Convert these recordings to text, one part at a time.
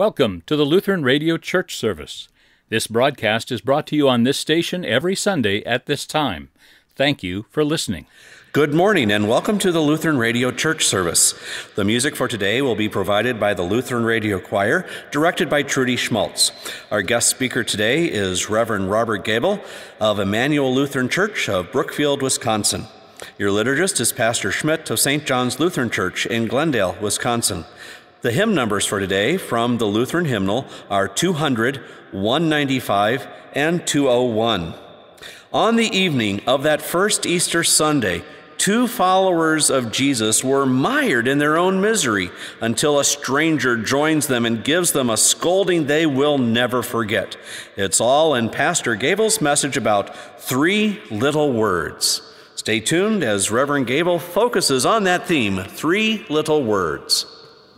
Welcome to the Lutheran Radio Church Service. This broadcast is brought to you on this station every Sunday at this time. Thank you for listening. Good morning and welcome to the Lutheran Radio Church Service. The music for today will be provided by the Lutheran Radio Choir, directed by Trudy Schmaltz. Our guest speaker today is Reverend Robert Goebel of Immanuel Lutheran Church of Brookfield, Wisconsin. Your liturgist is Pastor Schmitt of St. John's Lutheran Church in Glendale, Wisconsin. The hymn numbers for today from the Lutheran hymnal are 200, 195, and 201. On the evening of that first Easter Sunday, two followers of Jesus were mired in their own misery until a stranger joins them and gives them a scolding they will never forget. It's all in Pastor Goebel's message about three little words. Stay tuned as Reverend Goebel focuses on that theme, three little words.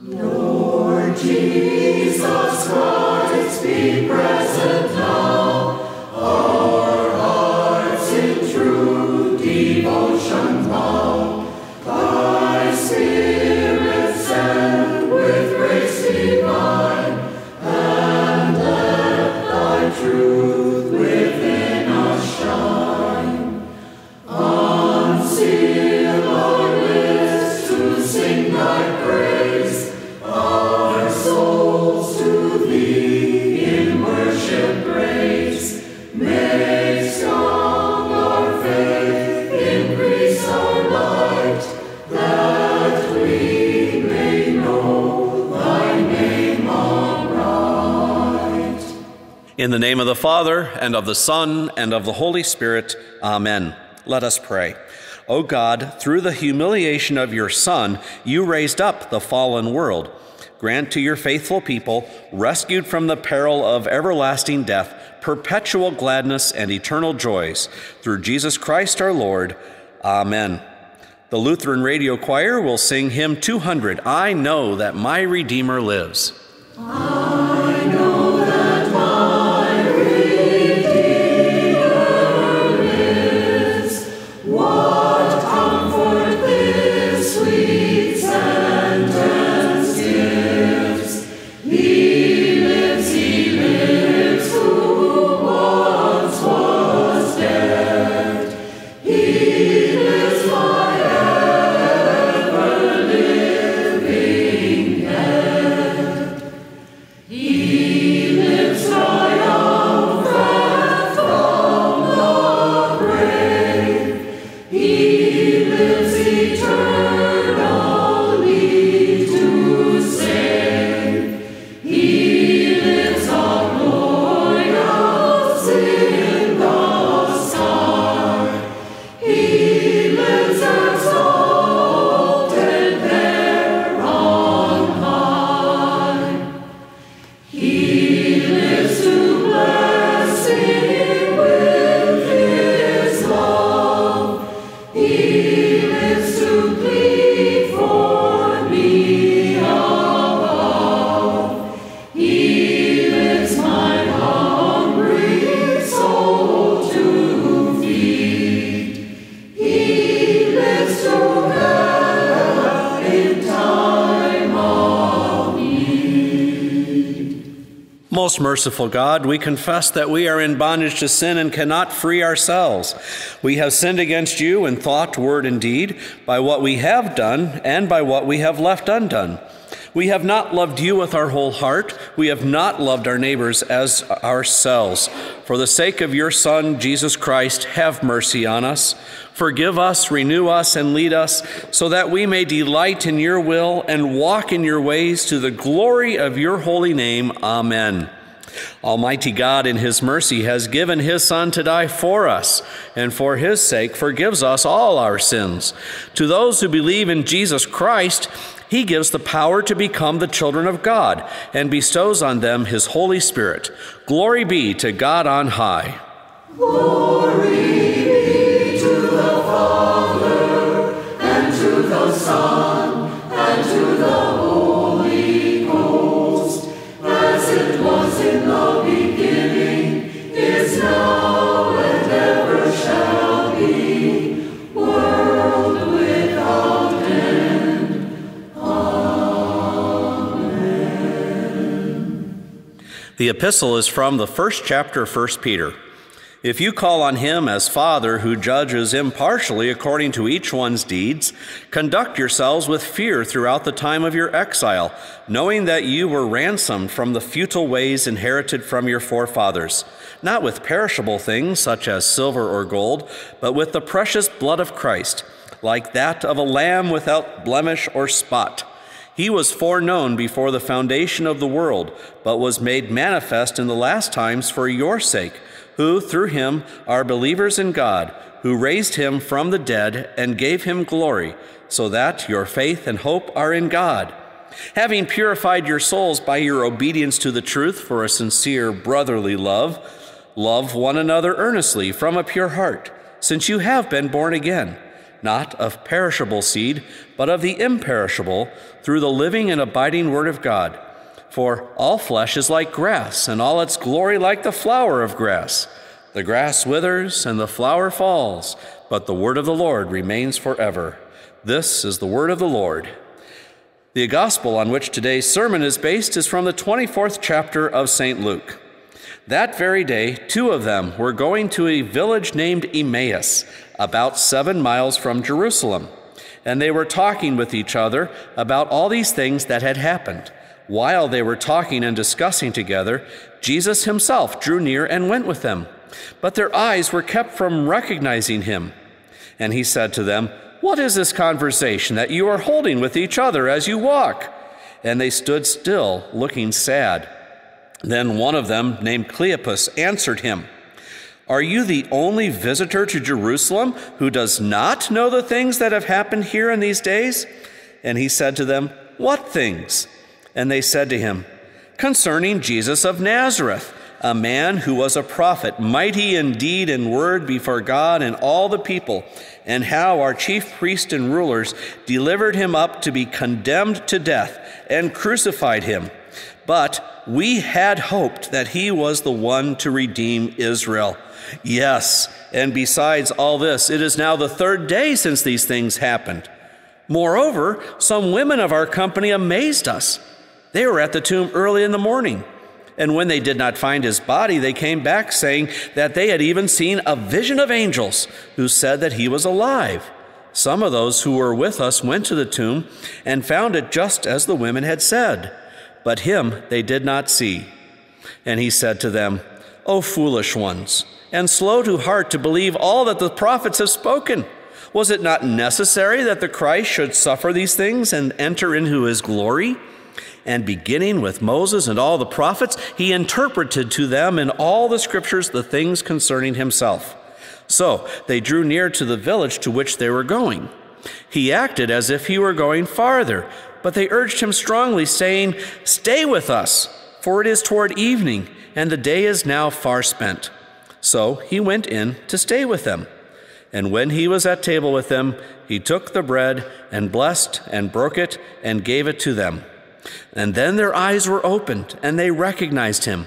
Lord Jesus Christ, be present now, our hearts in true devotion bow. Thy Spirit send with grace divine, and let thy truth within us shine. Unseal our lips to sing thy praise, our souls to thee in worship raise. Make strong our faith, increase our light, that we may know thy name aright. In the name of the Father, and of the Son, and of the Holy Spirit, amen. Let us pray. O God, through the humiliation of your Son, you raised up the fallen world. Grant to your faithful people, rescued from the peril of everlasting death, perpetual gladness and eternal joys. Through Jesus Christ our Lord. Amen. The Lutheran Radio Choir will sing hymn 200, I Know That My Redeemer Lives. I know that my Redeemer lives. What comfort this sweet sentence. He lives who once was dead. He lives my ever-living head. He lives triumphant from the grave. He lives eternal. Most merciful God, we confess that we are in bondage to sin and cannot free ourselves. We have sinned against you in thought, word, and deed, by what we have done and by what we have left undone. We have not loved you with our whole heart. We have not loved our neighbors as ourselves. For the sake of your Son, Jesus Christ, have mercy on us. Forgive us, renew us, and lead us, so that we may delight in your will and walk in your ways to the glory of your holy name. Amen. Almighty God, in his mercy, has given his Son to die for us, and for his sake forgives us all our sins. To those who believe in Jesus Christ, he gives the power to become the children of God and bestows on them his Holy Spirit. Glory be to God on high. Glory be to the Father, and to the Son, and to the Holy Ghost, as it was in the beginning, is now, and ever shall be, world without end. Amen. The epistle is from the first chapter of 1 Peter. If you call on him as Father who judges impartially according to each one's deeds, conduct yourselves with fear throughout the time of your exile, knowing that you were ransomed from the futile ways inherited from your forefathers, not with perishable things such as silver or gold, but with the precious blood of Christ, like that of a lamb without blemish or spot. He was foreknown before the foundation of the world, but was made manifest in the last times for your sake, who through him are believers in God, who raised him from the dead and gave him glory, so that your faith and hope are in God. Having purified your souls by your obedience to the truth for a sincere brotherly love, love one another earnestly from a pure heart, since you have been born again, not of perishable seed, but of the imperishable, through the living and abiding word of God. For all flesh is like grass, and all its glory like the flower of grass. The grass withers and the flower falls, but the word of the Lord remains forever. This is the word of the Lord. The gospel on which today's sermon is based is from the 24th chapter of St. Luke. That very day, two of them were going to a village named Emmaus, about 7 miles from Jerusalem. And they were talking with each other about all these things that had happened. While they were talking and discussing together, Jesus himself drew near and went with them. But their eyes were kept from recognizing him. And he said to them, "What is this conversation that you are holding with each other as you walk?" And they stood still, looking sad. Then one of them, named Cleopas, answered him, "Are you the only visitor to Jerusalem who does not know the things that have happened here in these days?" And he said to them, "What things?" And they said to him, "Concerning Jesus of Nazareth, a man who was a prophet, mighty in deed and word before God and all the people, and how our chief priests and rulers delivered him up to be condemned to death and crucified him. But we had hoped that he was the one to redeem Israel. Yes, and besides all this, it is now the third day since these things happened. Moreover, some women of our company amazed us. They were at the tomb early in the morning, and when they did not find his body, they came back saying that they had even seen a vision of angels who said that he was alive. Some of those who were with us went to the tomb and found it just as the women had said. But him they did not see." And he said to them, "O foolish ones, and slow to heart to believe all that the prophets have spoken. Was it not necessary that the Christ should suffer these things and enter into his glory? And beginning with Moses and all the prophets, he interpreted to them in all the scriptures the things concerning himself." So they drew near to the village to which they were going. He acted as if he were going farther, but they urged him strongly, saying, "Stay with us, for it is toward evening, and the day is now far spent." So he went in to stay with them. And when he was at table with them, he took the bread and blessed and broke it and gave it to them. And then their eyes were opened, and they recognized him,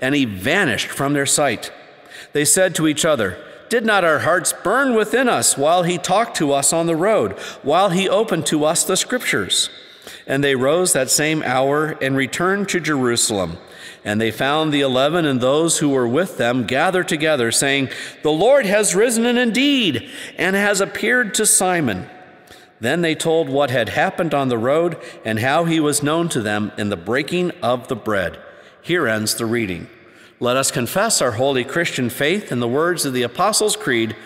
and he vanished from their sight. They said to each other, "Did not our hearts burn within us while he talked to us on the road, while he opened to us the scriptures?" And they rose that same hour and returned to Jerusalem. And they found the 11 and those who were with them gathered together, saying, "The Lord has risen indeed, and has appeared to Simon." Then they told what had happened on the road and how he was known to them in the breaking of the bread. Here ends the reading. Let us confess our holy Christian faith in the words of the Apostles' Creed.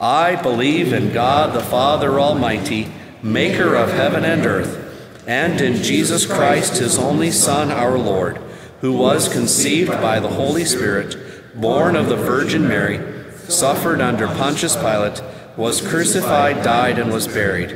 I believe in God the Father Almighty, maker of heaven and earth, and in Jesus Christ, his only Son, our Lord, who was conceived by the Holy Spirit, born of the Virgin Mary, suffered under Pontius Pilate, was crucified, died, and was buried.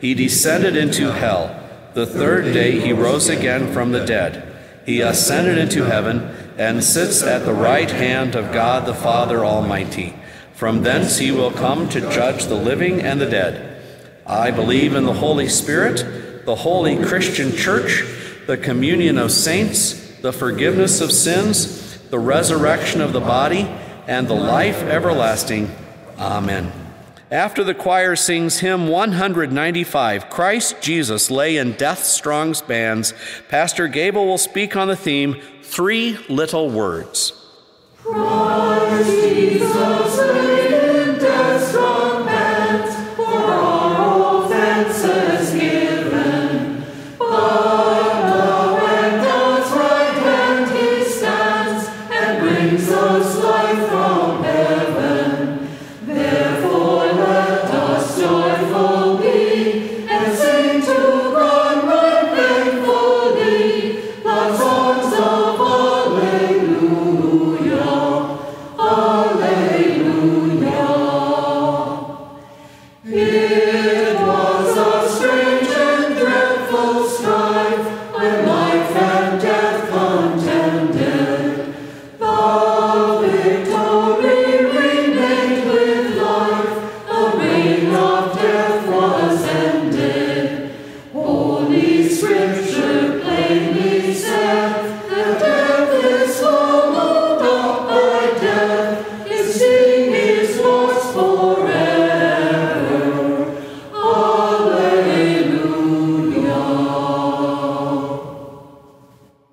He descended into hell. The third day he rose again from the dead. He ascended into heaven and sits at the right hand of God the Father Almighty. From thence he will come to judge the living and the dead. I believe in the Holy Spirit, the Holy Christian Church, the communion of saints, the forgiveness of sins, the resurrection of the body, and the life everlasting. Amen. After the choir sings hymn 195, Christ Jesus Lay in Death's Strong Bands, Pastor Goebel will speak on the theme, Three Little Words. Christ Jesus lay in death's strong bands, for our offenses given. By now at God's right hand he stands, and brings us life from heaven. Therefore let us joyful be, and sing to God right thankfully the songs of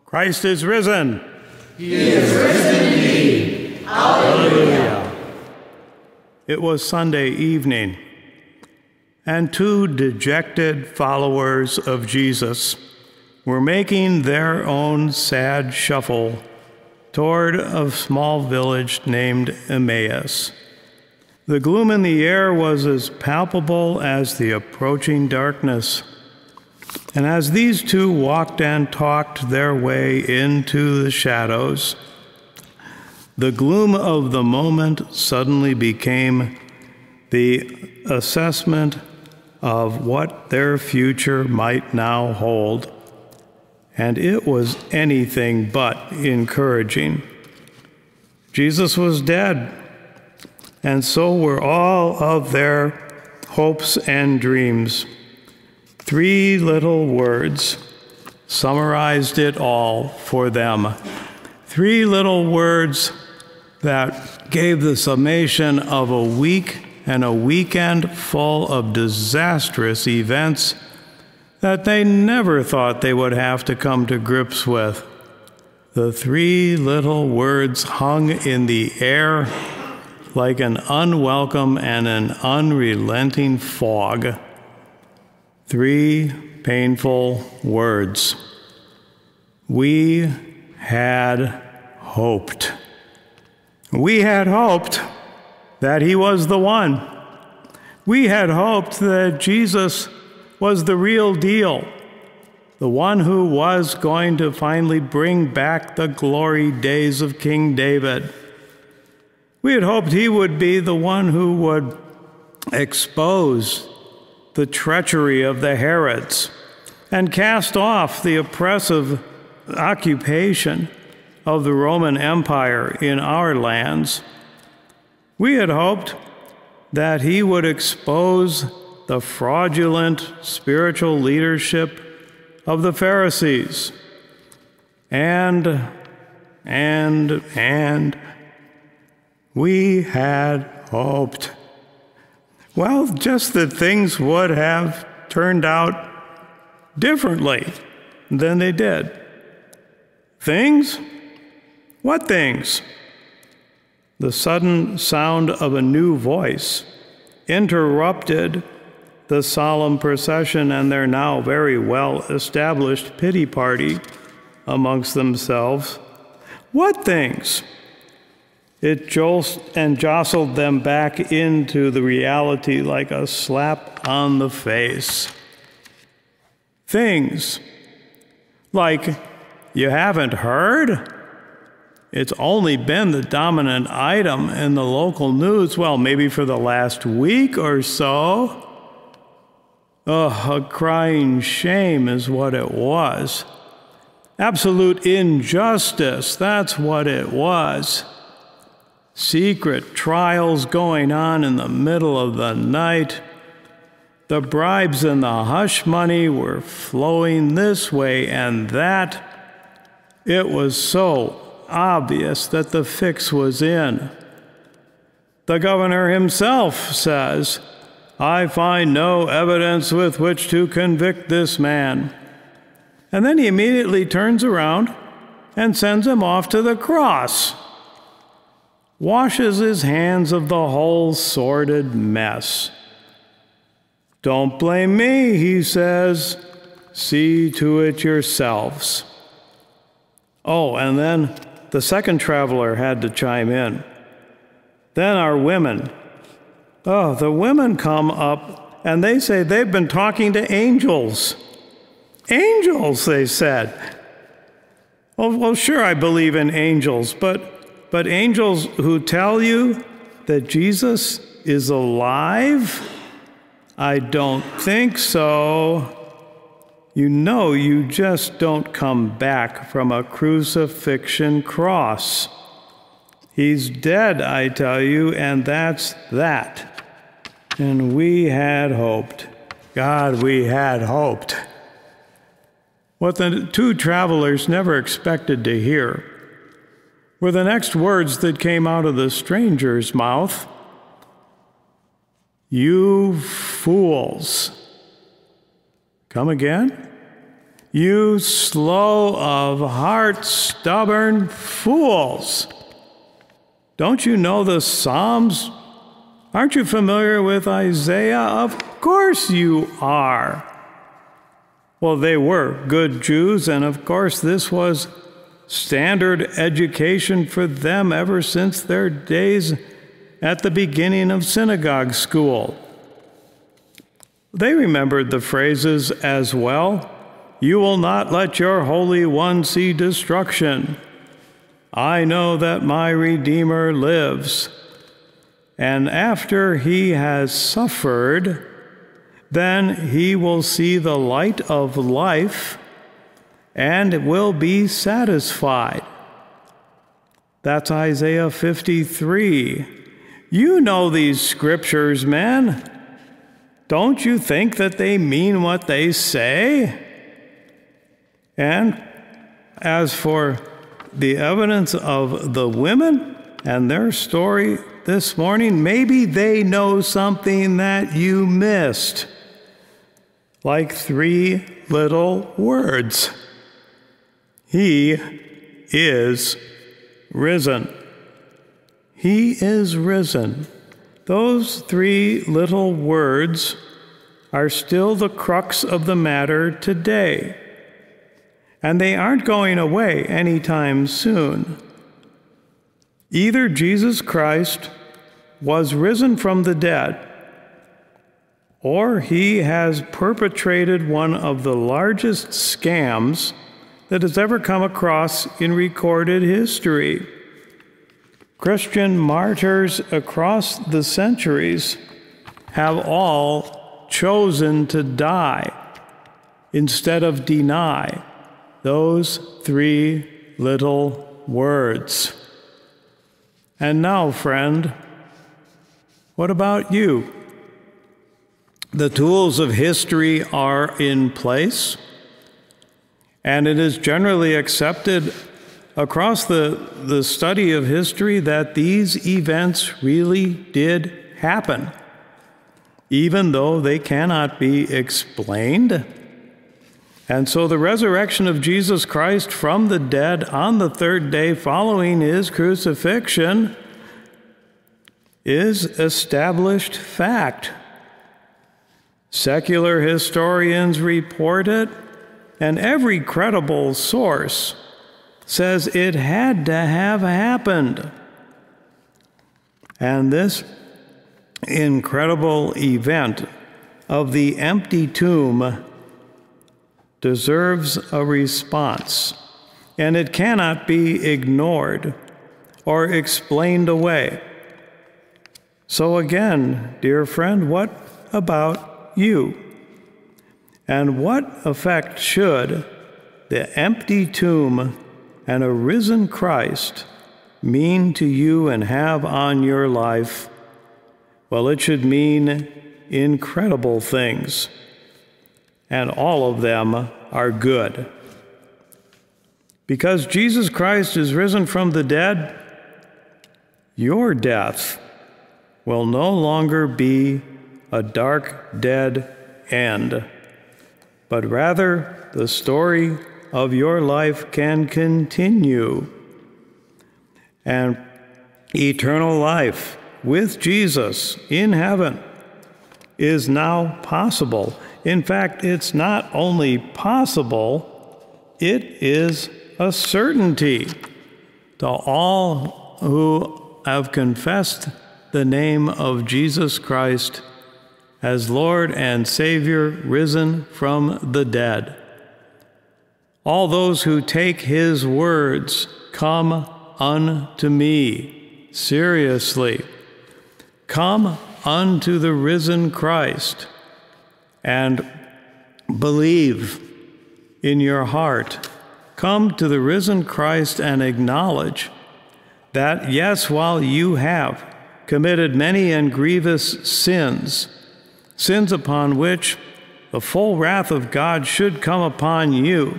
Christ is risen. He is risen indeed. Alleluia. It was Sunday evening, and two dejected followers of Jesus were making their own sad shuffle toward a small village named Emmaus. The gloom in the air was as palpable as the approaching darkness. And as these two walked and talked their way into the shadows, the gloom of the moment suddenly became the assessment of what their future might now hold. And it was anything but encouraging. Jesus was dead, and so were all of their hopes and dreams. Three little words summarized it all for them. Three little words that gave the summation of a week and a weekend full of disastrous events that they never thought they would have to come to grips with. The three little words hung in the air like an unwelcome and an unrelenting fog. Three painful words. We had hoped. We had hoped that he was the one. We had hoped that Jesus was the real deal, the one who was going to finally bring back the glory days of King David. We had hoped he would be the one who would expose the treachery of the Herods, and cast off the oppressive occupation of the Roman Empire in our lands. We had hoped that he would expose the fraudulent spiritual leadership of the Pharisees, and we had hoped. Well, just that things would have turned out differently than they did. Things? What things? The sudden sound of a new voice interrupted the solemn procession and their now very well-established pity party amongst themselves. What things? It jolted and jostled them back into the reality like a slap on the face. Things like, you haven't heard? It's only been the dominant item in the local news, well, maybe for the last week or so. Ugh, a crying shame is what it was. Absolute injustice, that's what it was. Secret trials going on in the middle of the night. The bribes and the hush money were flowing this way and that. It was so obvious that the fix was in. The governor himself says I find no evidence with which to convict this man. And then he immediately turns around and sends him off to the cross, washes his hands of the whole sordid mess. Don't blame me, he says. See to it yourselves. Oh, and then the second traveler had to chime in. Then our women. Oh, the women come up and they say they've been talking to angels. Angels, they said. Oh, well, sure, I believe in angels, but angels who tell you that Jesus is alive? I don't think so. You know you just don't come back from a crucifixion cross. He's dead, I tell you, and that's that. And we had hoped. God, we had hoped. What the two travelers never expected to hear were the next words that came out of the stranger's mouth. You fools. Come again? You slow of heart, stubborn fools. Don't you know the Psalms? Aren't you familiar with Isaiah? Of course you are. Well, they were good Jews, and of course this was standard education for them ever since their days at the beginning of synagogue school. They remembered the phrases as well. You will not let your Holy One see destruction. I know that my Redeemer lives. And after he has suffered, then he will see the light of life and will be satisfied. That's Isaiah 53. You know these scriptures, man. Don't you think that they mean what they say? And as for the evidence of the women and their story this morning, maybe they know something that you missed, like three little words. He is risen. He is risen. Those three little words are still the crux of the matter today, and they aren't going away anytime soon. Either Jesus Christ was risen from the dead, or he has perpetrated one of the largest scams that has ever come across in recorded history. Christian martyrs across the centuries have all chosen to die instead of deny those three little words. And now, friend, what about you? The tools of history are in place, and it is generally accepted across the study of history that these events really did happen, even though they cannot be explained. And so the resurrection of Jesus Christ from the dead on the third day following his crucifixion is established fact. Secular historians report it, and every credible source says it had to have happened. And this incredible event of the empty tomb deserves a response, and it cannot be ignored or explained away. So again, dear friend, what about you? And what effect should the empty tomb and a risen Christ mean to you and have on your life? Well, it should mean incredible things, and all of them are good. Because Jesus Christ is risen from the dead, your death will no longer be a dark, dead end, but rather the story of your life can continue. And eternal life with Jesus in heaven is now possible. In fact, it's not only possible, it is a certainty to all who have confessed the name of Jesus Christ as Lord and Savior risen from the dead. All those who take his words, "Come unto me," seriously. Come unto the risen Christ and believe in your heart. Come to the risen Christ and acknowledge that, yes, while you have committed many and grievous sins, sins upon which the full wrath of God should come upon you,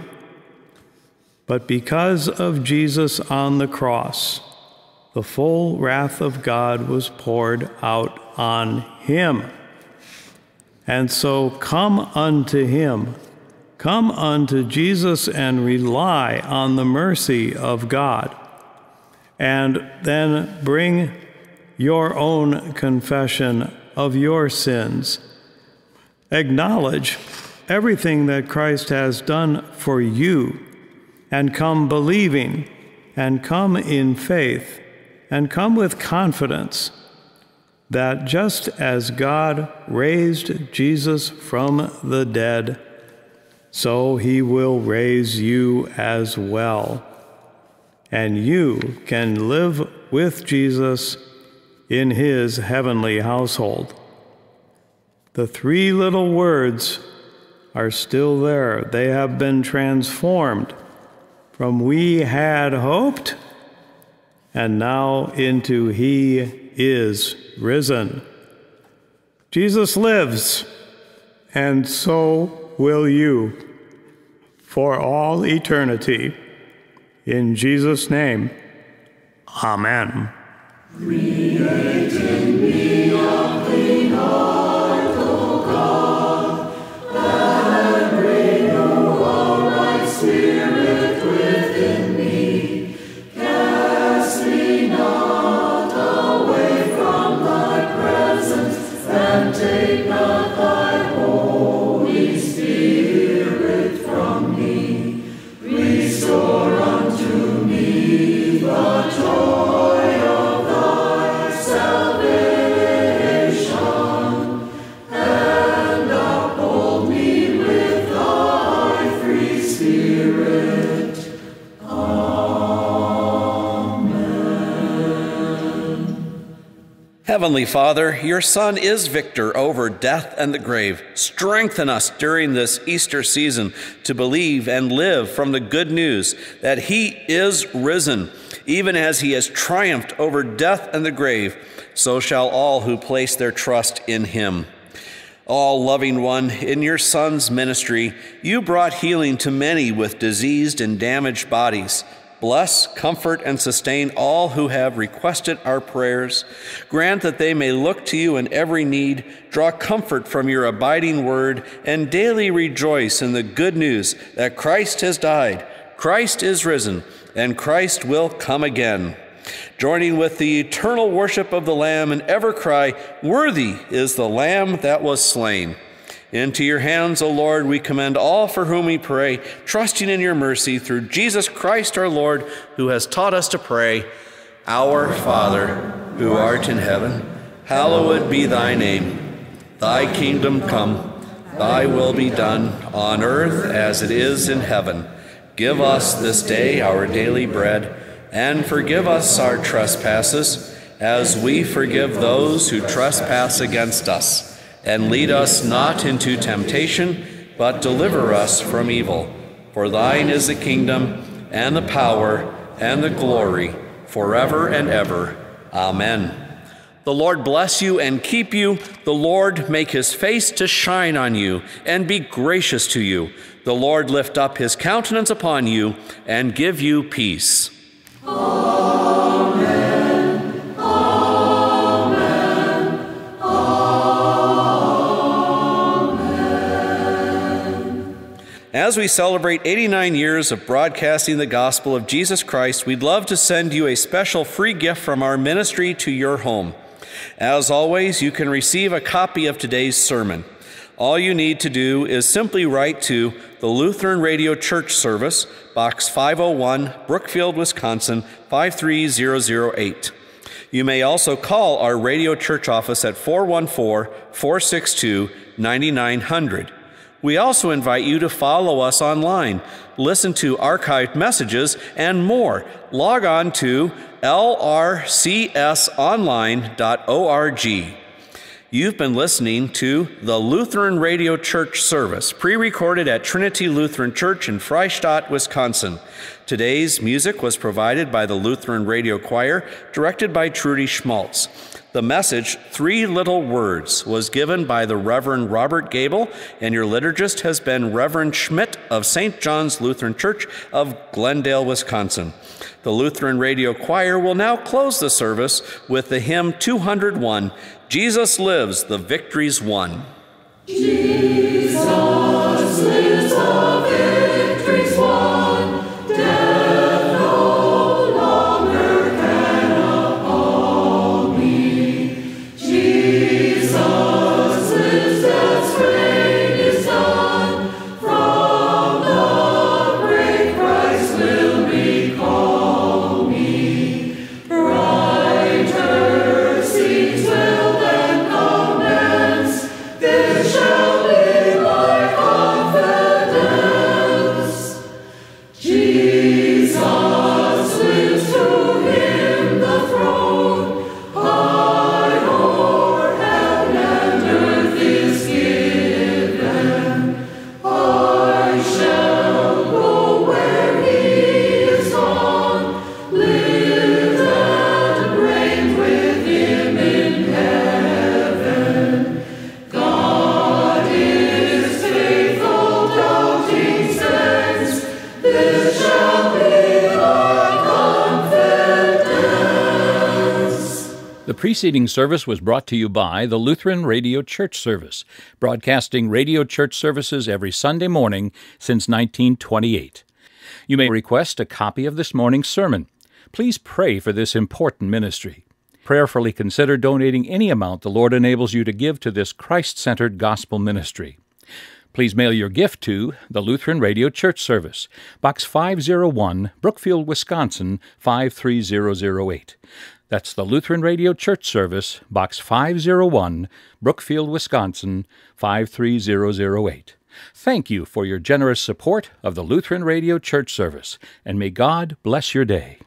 but because of Jesus on the cross, the full wrath of God was poured out on him. And so come unto him, come unto Jesus and rely on the mercy of God. And then bring your own confession of your sins. Acknowledge everything that Christ has done for you, and come believing, and come in faith, and come with confidence that just as God raised Jesus from the dead, so he will raise you as well. And you can live with Jesus in his heavenly household. The three little words are still there. They have been transformed from "we had hoped" and now into "he is risen." Jesus lives, and so will you for all eternity. In Jesus' name, amen. Create in me a clean heart, O God, and renew a right spirit within me. Cast me not away from thy presence, and take not thy Holy Spirit from me. Restore unto me the joy of thy salvation, and uphold me with thy free spirit. Amen. Heavenly Father, your Son is victor over death and the grave. Strengthen us during this Easter season to believe and live from the good news that he is risen. Even as he has triumphed over death and the grave, so shall all who place their trust in him. All loving one, in your Son's ministry, you brought healing to many with diseased and damaged bodies. Bless, comfort, and sustain all who have requested our prayers. Grant that they may look to you in every need, draw comfort from your abiding word, and daily rejoice in the good news that Christ has died, Christ is risen, and Christ will come again. Joining with the eternal worship of the Lamb and ever cry, "Worthy is the Lamb that was slain." Into your hands, O Lord, we commend all for whom we pray, trusting in your mercy through Jesus Christ our Lord, who has taught us to pray, "Our Father, who art in heaven, hallowed be thy name. Thy kingdom come, thy will be done on earth as it is in heaven. Give us this day our daily bread, and forgive us our trespasses, as we forgive those who trespass against us. And lead us not into temptation, but deliver us from evil. For thine is the kingdom, and the power, and the glory, forever and ever. Amen." The Lord bless you and keep you. The Lord make his face to shine on you and be gracious to you. The Lord lift up his countenance upon you and give you peace. Amen. Amen. Amen. as we celebrate 89 years of broadcasting the gospel of Jesus Christ, we'd love to send you a special free gift from our ministry to your home. As always, you can receive a copy of today's sermon. All you need to do is simply write to the Lutheran Radio Church Service, Box 501, Brookfield, Wisconsin, 53008. You may also call our Radio Church office at 414-462-9900. We also invite you to follow us online, listen to archived messages, and more. Log on to lrcsonline.org. You've been listening to the Lutheran Radio Church service, pre-recorded at Trinity Lutheran Church in Freistadt, Wisconsin. Today's music was provided by the Lutheran Radio Choir, directed by Trudy Schmaltz. The message, Three Little Words, was given by the Reverend Robert Goebel, and your liturgist has been Reverend Schmitt of St. John's Lutheran Church of Glendale, Wisconsin. The Lutheran Radio Choir will now close the service with the hymn 201, Jesus Lives, the Victory's Won. Jesus lives, the victory's won. The preceding service was brought to you by the Lutheran Radio Church Service, broadcasting radio church services every Sunday morning since 1928. You may request a copy of this morning's sermon. Please pray for this important ministry. Prayerfully consider donating any amount the Lord enables you to give to this Christ-centered gospel ministry. Please mail your gift to the Lutheran Radio Church Service, Box 501, Brookfield, Wisconsin, 53008. That's the Lutheran Radio Church Service, Box 501, Brookfield, Wisconsin, 53008. Thank you for your generous support of the Lutheran Radio Church Service, and may God bless your day.